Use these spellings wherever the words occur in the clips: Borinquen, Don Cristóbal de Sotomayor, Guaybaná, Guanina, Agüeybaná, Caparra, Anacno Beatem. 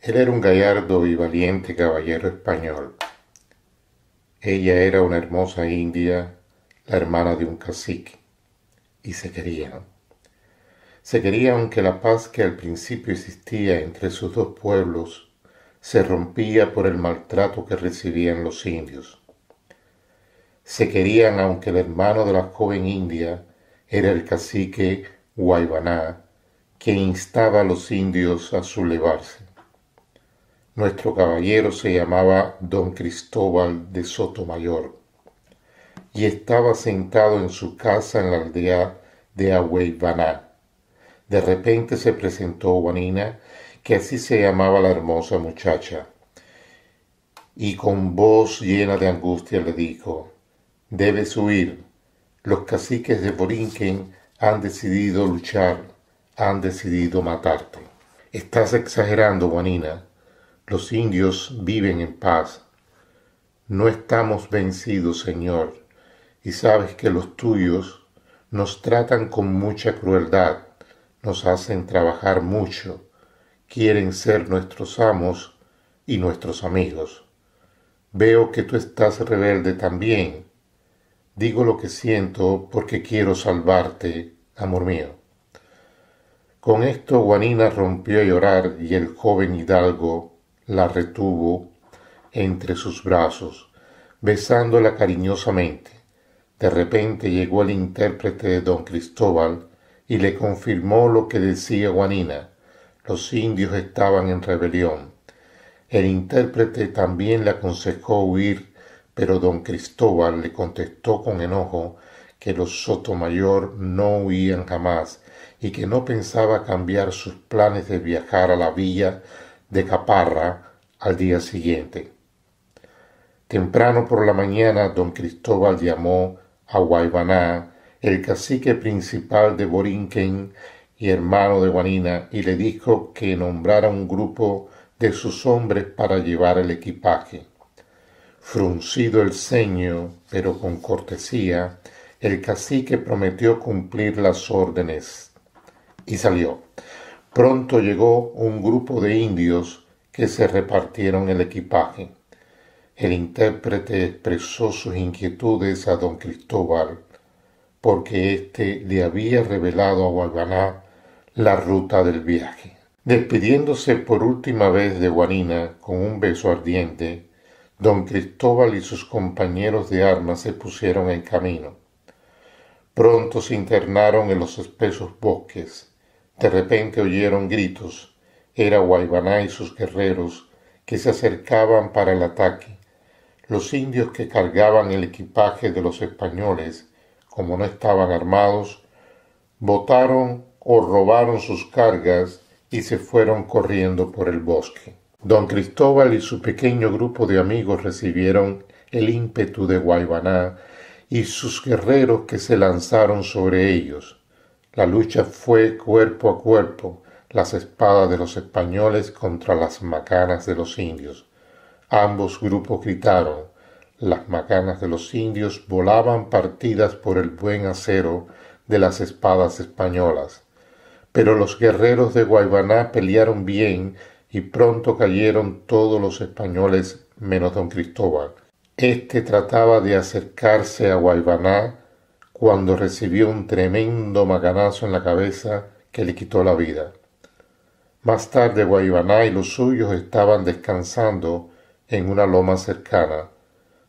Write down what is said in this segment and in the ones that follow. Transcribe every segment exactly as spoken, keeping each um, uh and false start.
Él era un gallardo y valiente caballero español. Ella era una hermosa india, la hermana de un cacique, y se querían. Se querían aunque la paz que al principio existía entre sus dos pueblos se rompía por el maltrato que recibían los indios. Se querían aunque el hermano de la joven india era el cacique Guaybaná, que instaba a los indios a sublevarse. Nuestro caballero se llamaba Don Cristóbal de Sotomayor y estaba sentado en su casa en la aldea de Agüeybaná. De repente se presentó Guanina, que así se llamaba la hermosa muchacha, y con voz llena de angustia le dijo: «Debes huir. Los caciques de Borinquen han decidido luchar, han decidido matarte». «Estás exagerando, Guanina. Los indios viven en paz. No estamos vencidos, señor, y sabes que los tuyos nos tratan con mucha crueldad, nos hacen trabajar mucho, quieren ser nuestros amos y nuestros amigos. Veo que tú estás rebelde también. Digo lo que siento porque quiero salvarte, amor mío». Con esto Guanina rompió a llorar y el joven hidalgo la retuvo entre sus brazos, besándola cariñosamente. De repente llegó el intérprete de Don Cristóbal y le confirmó lo que decía Guanina. Los indios estaban en rebelión. El intérprete también le aconsejó huir, pero Don Cristóbal le contestó con enojo que los Sotomayor no huían jamás y que no pensaba cambiar sus planes de viajar a la villa de Caparra al día siguiente. Temprano por la mañana, Don Cristóbal llamó a Guaybaná, el cacique principal de Borinquen y hermano de Guanina, y le dijo que nombrara un grupo de sus hombres para llevar el equipaje. Fruncido el ceño, pero con cortesía, el cacique prometió cumplir las órdenes y salió. Pronto llegó un grupo de indios que se repartieron el equipaje. El intérprete expresó sus inquietudes a Don Cristóbal, porque éste le había revelado a Guaybaná la ruta del viaje. Despidiéndose por última vez de Guanina con un beso ardiente, Don Cristóbal y sus compañeros de armas se pusieron en camino. Pronto se internaron en los espesos bosques. De repente oyeron gritos. Era Guaybaná y sus guerreros que se acercaban para el ataque. Los indios que cargaban el equipaje de los españoles, como no estaban armados, botaron o robaron sus cargas y se fueron corriendo por el bosque. Don Cristóbal y su pequeño grupo de amigos recibieron el ímpetu de Guaybaná y sus guerreros que se lanzaron sobre ellos. La lucha fue cuerpo a cuerpo, las espadas de los españoles contra las macanas de los indios. Ambos grupos gritaron. Las macanas de los indios volaban partidas por el buen acero de las espadas españolas. Pero los guerreros de Guaybaná pelearon bien y pronto cayeron todos los españoles menos Don Cristóbal. Este trataba de acercarse a Guaybaná cuando recibió un tremendo macanazo en la cabeza que le quitó la vida. Más tarde Guaybaná y los suyos estaban descansando en una loma cercana.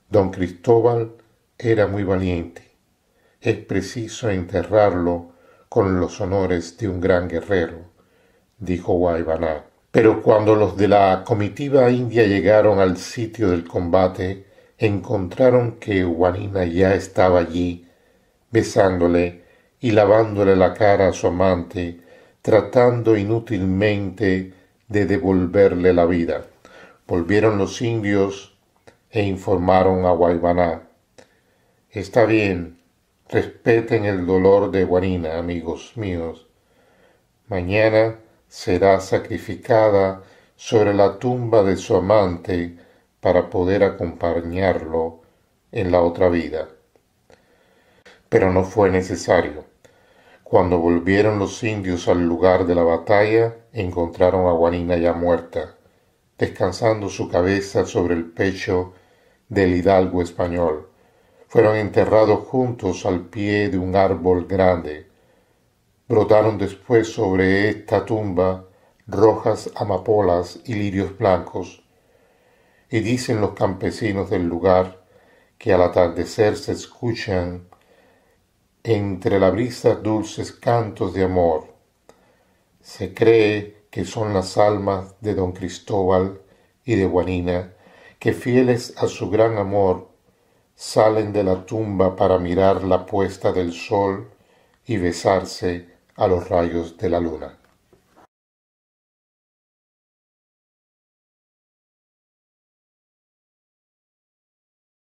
Don Cristóbal era muy valiente. Es preciso enterrarlo con los honores de un gran guerrero, dijo Guaybaná. Pero cuando los de la comitiva india llegaron al sitio del combate, encontraron que Guanina ya estaba allí, besándole y lavándole la cara a su amante, tratando inútilmente de devolverle la vida. Volvieron los indios e informaron a Guaybaná. «Está bien, respeten el dolor de Guanina, amigos míos. Mañana será sacrificada sobre la tumba de su amante para poder acompañarlo en la otra vida». Pero no fue necesario. Cuando volvieron los indios al lugar de la batalla, encontraron a Guanina ya muerta, descansando su cabeza sobre el pecho del hidalgo español. Fueron enterrados juntos al pie de un árbol grande. Brotaron después sobre esta tumba rojas amapolas y lirios blancos. Y dicen los campesinos del lugar que al atardecer se escuchan entre la brisa dulces cantos de amor. Se cree que son las almas de Don Cristóbal y de Guanina, que fieles a su gran amor, salen de la tumba para mirar la puesta del sol y besarse a los rayos de la luna.